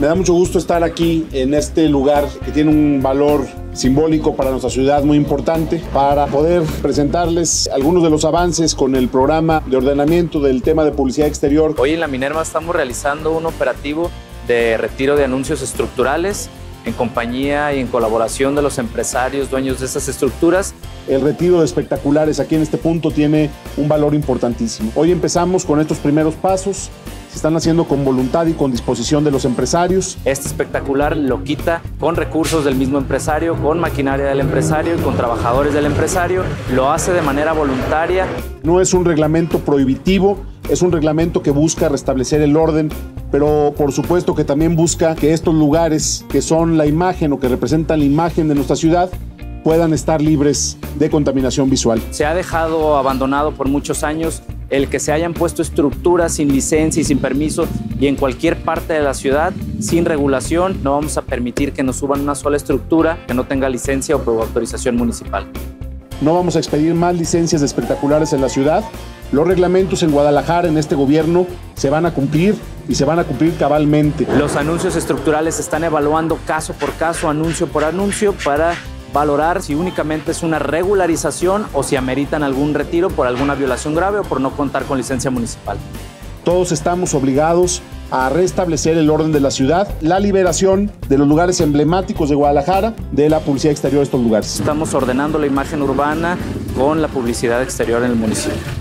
Me da mucho gusto estar aquí en este lugar que tiene un valor simbólico para nuestra ciudad muy importante, para poder presentarles algunos de los avances con el programa de ordenamiento del tema de publicidad exterior. Hoy en la Minerva estamos realizando un operativo de retiro de anuncios estructurales en compañía y en colaboración de los empresarios dueños de estas estructuras. El retiro de espectaculares aquí en este punto tiene un valor importantísimo. Hoy empezamos con estos primeros pasos. Se están haciendo con voluntad y con disposición de los empresarios. Este espectacular lo quita con recursos del mismo empresario, con maquinaria del empresario y con trabajadores del empresario. Lo hace de manera voluntaria. No es un reglamento prohibitivo, es un reglamento que busca restablecer el orden, pero por supuesto que también busca que estos lugares que son la imagen o que representan la imagen de nuestra ciudad puedan estar libres de contaminación visual. Se ha dejado abandonado por muchos años el que se hayan puesto estructuras sin licencia y sin permiso y en cualquier parte de la ciudad sin regulación. No vamos a permitir que nos suban una sola estructura que no tenga licencia o autorización municipal. No vamos a expedir más licencias de espectaculares en la ciudad. Los reglamentos en Guadalajara, en este gobierno, se van a cumplir y se van a cumplir cabalmente. Los anuncios estructurales se están evaluando caso por caso, anuncio por anuncio, para valorar si únicamente es una regularización o si ameritan algún retiro por alguna violación grave o por no contar con licencia municipal. Todos estamos obligados a restablecer el orden de la ciudad, la liberación de los lugares emblemáticos de Guadalajara, de la publicidad exterior de estos lugares. Estamos ordenando la imagen urbana con la publicidad exterior en el municipio.